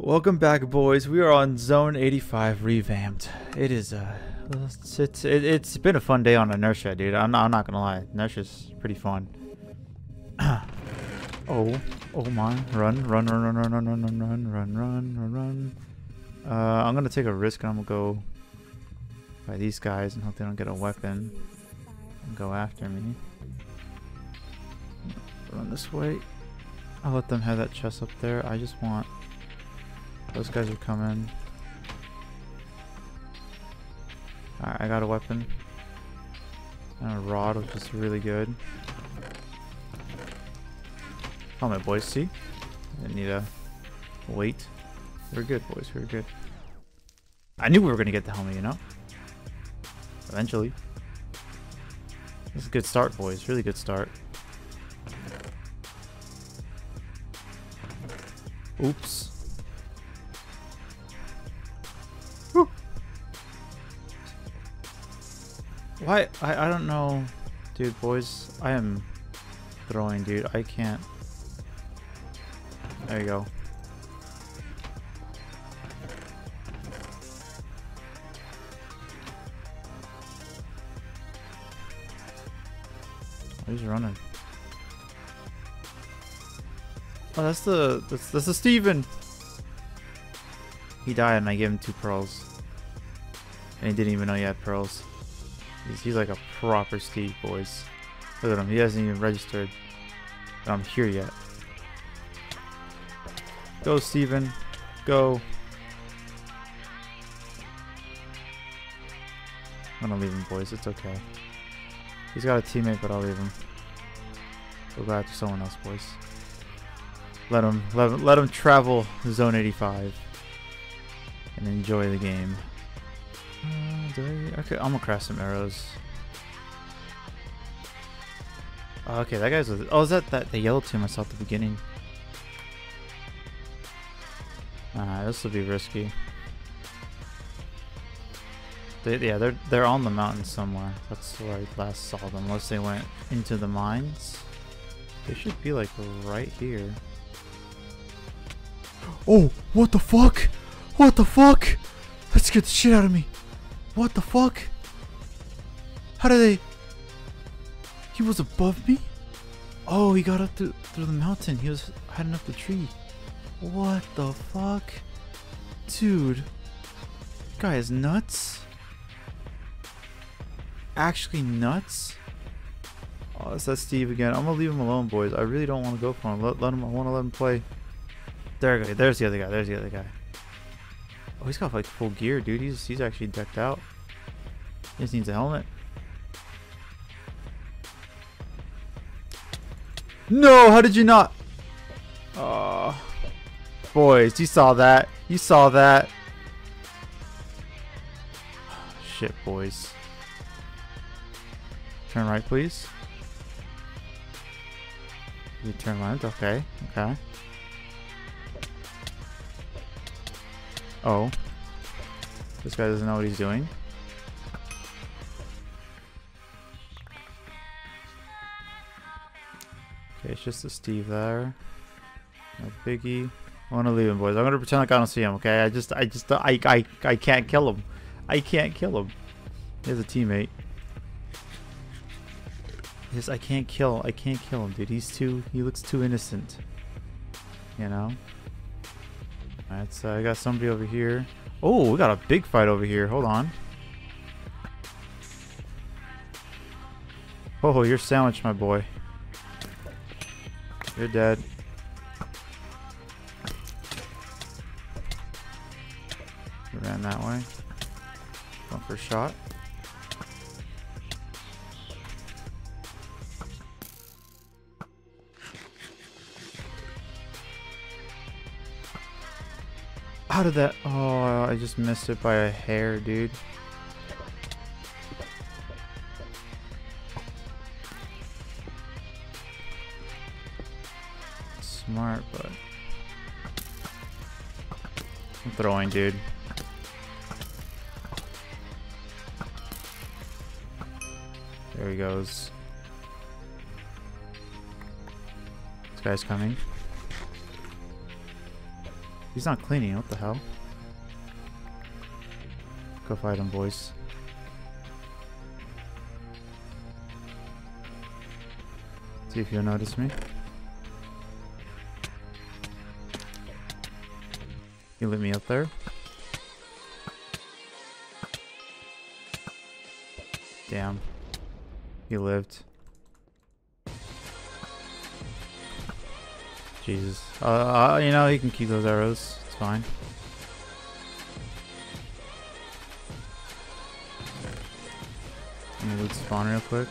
Welcome back, boys. We are on Zone 85 Revamped. It is it's been a fun day on Inertia, dude. I'm not gonna lie, Inertia's pretty fun. Oh my! Run! I'm gonna take a risk and I'm gonna go by these guys and hope they don't get a weapon and go after me. Run this way. I'll let them have that chest up there. I just want. Those guys are coming. Alright, I got a weapon. And a rod, which is really good. Oh, my boys, see? I need a wait. We're good, boys. We're good. I knew we were going to get the helmet, you know? Eventually. This is a good start, boys. Really good start. Oops. Why? I don't know. Dude, boys, I am throwing, dude. I can't. There you go. He's running. Oh, that's the Steven. He died and I gave him 2 pearls. And he didn't even know he had pearls. He's like a proper Steve, boys. Look at him. He hasn't even registered that I'm here yet. Go, Steven. Go. I'm gonna leave him, boys. It's okay. He's got a teammate, but I'll leave him. Go back to someone else, boys. Let him travel Zone 85 and enjoy the game. Okay, I'm gonna craft some arrows. Okay, that guy's. Oh, is that the yellow team I saw at the beginning? This will be risky. They're on the mountain somewhere. That's where I last saw them. Unless they went into the mines, they should be like right here. Oh, what the fuck? What the fuck? That scared the shit out of me. What the fuck? How did they? He was above me? Oh, he got up through the mountain. He was hiding up the tree. What the fuck? Dude. This guy is nuts. Actually nuts. Oh, it's that Steve again. I'm gonna leave him alone, boys. I really don't want to go for him. I want to let him play. There, there's the other guy. There's the other guy. Oh, he's got like full gear, dude. He's actually decked out. He just needs a helmet. No, how did you not? Oh, boys, you saw that. You saw that. Oh, shit, boys. Turn right, please. You turn left. Okay. Okay. Oh, this guy doesn't know what he's doing. Okay, it's just a Steve there. No biggie. I want to leave him, boys. I'm gonna pretend like I don't see him. Okay, I can't kill him. I can't kill him. He has a teammate. Just I can't kill him, dude. He looks too innocent. You know. Alright, so I got somebody over here. Oh, we got a big fight over here. Hold on. Oh, you're sandwiched, my boy. You're dead. We ran that way. Went for a shot. How did that? Oh, I just missed it by a hair, dude. Smart, but I'm throwing, dude. There he goes. This guy's coming. He's not cleaning. What the hell? Go fight him, boys. See if you'll notice me. You lit me up there. Damn. He lived. Jesus. You know, you can keep those arrows. It's fine. Let me loot spawn real quick.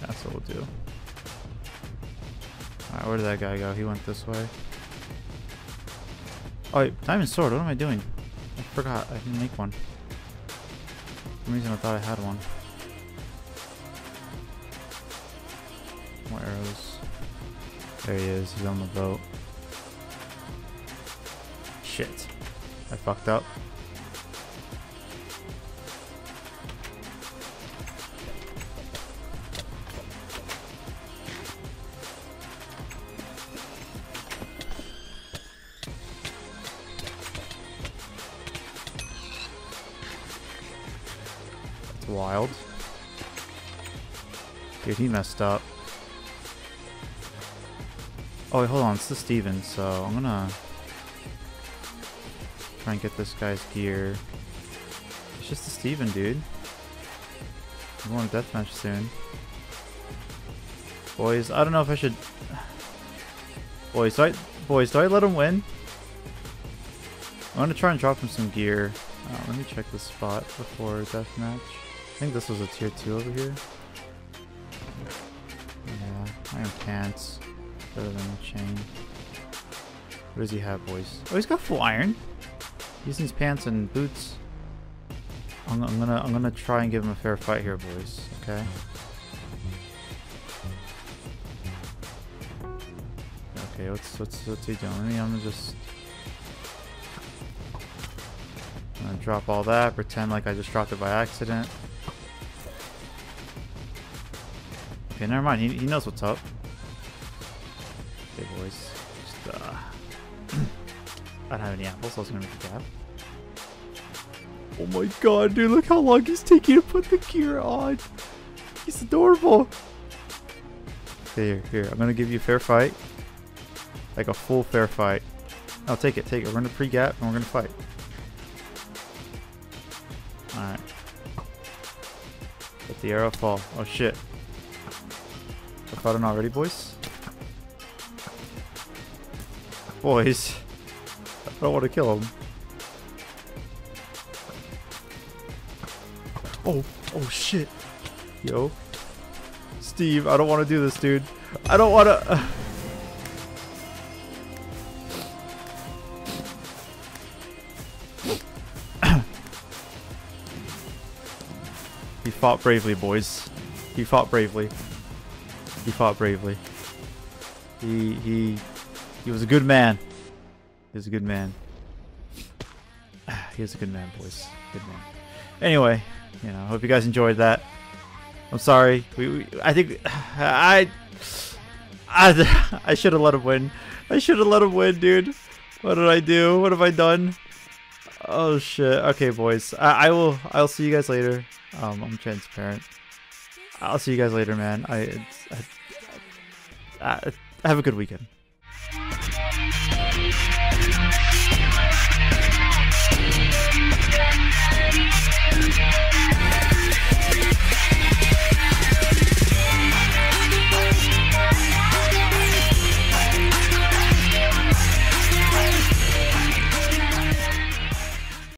That's what we'll do. Alright, where did that guy go? He went this way. Oh, wait, diamond sword. What am I doing? I forgot. I didn't make one. For some reason I thought I had one. More arrows. There he is. He's on the boat. Shit. I fucked up. Wild. Dude, he messed up. Oh, wait, hold on. This is Steven, so I'm gonna try and get this guy's gear. It's just a Steven, dude. I'm going to deathmatch soon. Boys, I don't know if I should... Boys, do I let him win? I'm gonna try and drop him some gear. Let me check the spot before deathmatch. I think this was a tier 2 over here. Yeah, iron pants. Better than a chain. What does he have, boys? Oh, he's got full iron. He's in his pants and boots. I'm gonna try and give him a fair fight here, boys. Okay. Okay, what's he doing? I'm gonna drop all that. Pretend like I just dropped it by accident. Okay, never mind. He knows what's up. Okay, boys. Just, I don't have any apples, so I was gonna make a gap. Oh my god, dude! Look how long he's taking to put the gear on. He's adorable. Here, here. I'm gonna give you a fair fight, like a full fair fight. I'll take it. Take it. We're gonna pre-gap and we're gonna fight. Alright. Let the arrow fall. Oh shit. I caught him already, boys. Boys. I don't want to kill him. Oh. Oh shit. Yo. Steve, I don't want to do this, dude. I don't want to... He fought bravely, boys. He fought bravely. He fought bravely. He was a good man. He was a good man. He was a good man, boys. Good man. Anyway, you know, I hope you guys enjoyed that. I'm sorry. I should have let him win. I should have let him win, dude. What did I do? What have I done? Oh shit. Okay, boys. I'll see you guys later. I'm transparent. I'll see you guys later, man. I have a good weekend.